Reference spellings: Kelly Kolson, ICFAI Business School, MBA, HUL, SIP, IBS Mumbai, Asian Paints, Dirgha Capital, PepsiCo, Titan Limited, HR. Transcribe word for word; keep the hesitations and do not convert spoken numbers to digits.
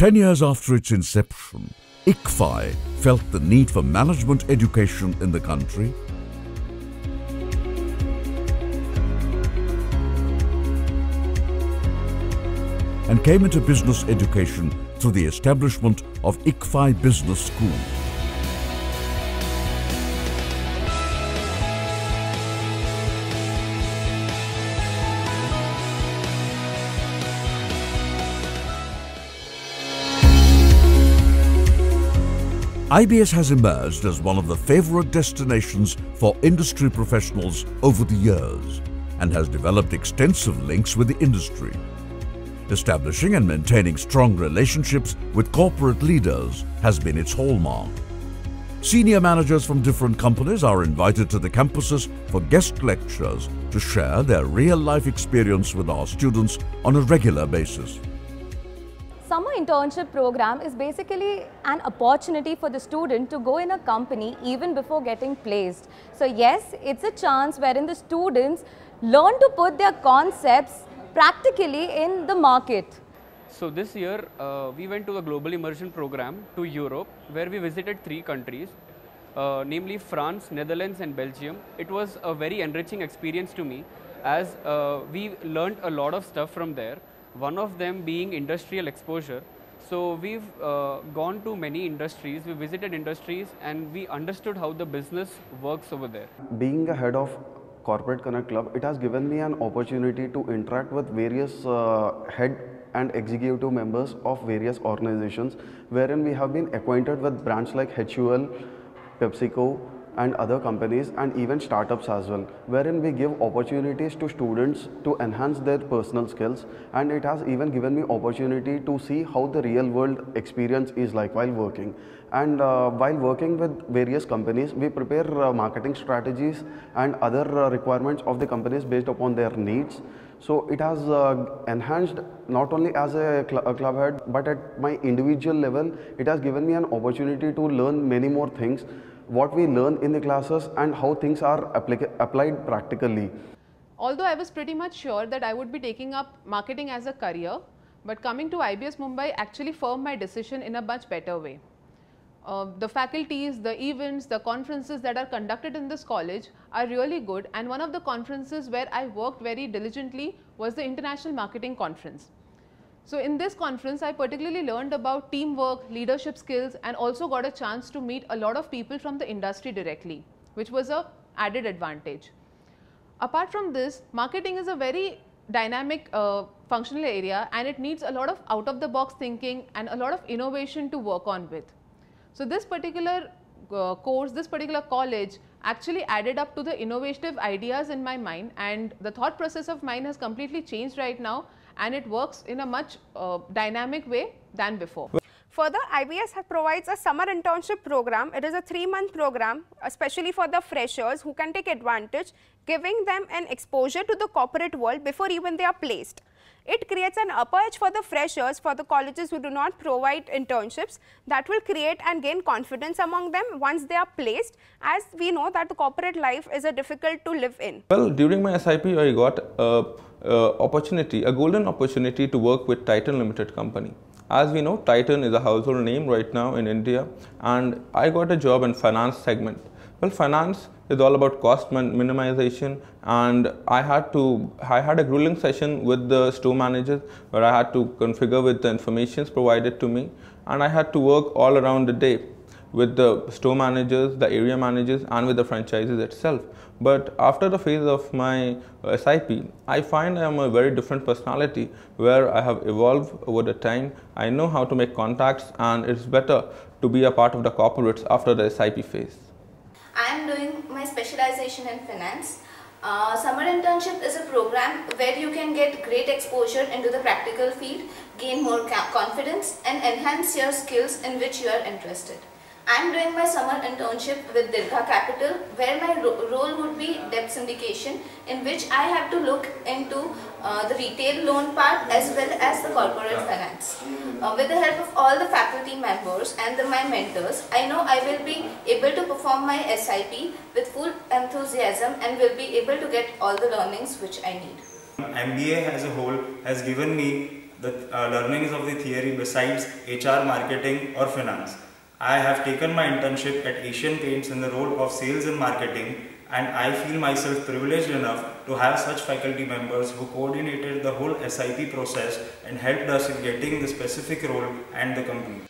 Ten years after its inception, I C F A I felt the need for management education in the country. And came into business education through the establishment of I C F A I Business School. I B S has emerged as one of the favorite destinations for industry professionals over the years and has developed extensive links with the industry, establishing and maintaining strong relationships with corporate leaders has been its hallmark. Senior managers from different companies are invited to the campuses for guest lectures to share their real-life experience with our students on a regular basis. Summer internship program is basically an opportunity for the student to go in a company even before getting placed. So yes, it's a chance wherein the students learn to put their concepts practically in the market. So this year uh, we went to a global immersion program to Europe, where we visited three countries, uh, namely France, Netherlands and Belgium. It was a very enriching experience to me, as uh, we learned a lot of stuff from there, one of them being industrial exposure. So we've uh, gone to many industries, we visited industries and we understood how the business works over there. Being a head of Corporate Connect Club, it has given me an opportunity to interact with various uh, head and executive members of various organizations, wherein we have been acquainted with brands like H U L, PepsiCo and other companies, and even startups as well, wherein we give opportunities to students to enhance their personal skills, and it has even given me opportunity to see how the real world experience is like while working. And uh, while working with various companies, we prepare uh, marketing strategies and other uh, requirements of the companies based upon their needs. So it has uh, enhanced not only as a, cl a club head, but at my individual level, it has given me an opportunity to learn many more things, what we learn in the classes and how things are applied practically. Although I was pretty much sure that I would be taking up marketing as a career, but coming to I B S Mumbai actually firmed my decision in a much better way. Uh, the faculties, the events, the conferences that are conducted in this college are really good, and one of the conferences where I worked very diligently was the International Marketing Conference. So in this conference, I particularly learned about teamwork, leadership skills, and also got a chance to meet a lot of people from the industry directly, which was an added advantage. Apart from this, marketing is a very dynamic uh, functional area, and it needs a lot of out-of-the-box thinking and a lot of innovation to work on with. So this particular uh, course, this particular college actually added up to the innovative ideas in my mind, and the thought process of mine has completely changed right now, and it works in a much uh, dynamic way than before. Further, I B S provides a summer internship program. It is a three-month program, especially for the freshers who can take advantage, giving them an exposure to the corporate world before even they are placed. It creates an upper edge for the freshers, for the colleges who do not provide internships, that will create and gain confidence among them once they are placed, as we know that the corporate life is a difficult to live in. Well, during my S I P, I got a, a opportunity, a golden opportunity to work with Titan Limited company. As we know, Titan is a household name right now in India, and I got a job in finance segment. Well, finance is all about cost minimization, and I had to I had a grueling session with the store managers where I had to configure with the informations provided to me, and I had to work all around the day with the store managers, the area managers and with the franchises itself. But after the phase of my S I P, I find I am a very different personality where I have evolved over the time. I know how to make contacts, and it's better to be a part of the corporates after the S I P phase. I am doing my specialization in finance. Uh, summer internship is a program where you can get great exposure into the practical field, gain more confidence and enhance your skills in which you are interested. I am doing my summer internship with Dirgha Capital, where my ro role would be debt syndication, in which I have to look into uh, the retail loan part as well as the corporate finance. Uh, with the help of all the faculty members and the, my mentors, I know I will be able to perform my S I P with full enthusiasm and will be able to get all the learnings which I need. M B A as a whole has given me the uh, learnings of the theory besides H R, marketing or finance. I have taken my internship at Asian Paints in the role of sales and marketing, and I feel myself privileged enough to have such faculty members who coordinated the whole S I P process and helped us in getting the specific role and the company.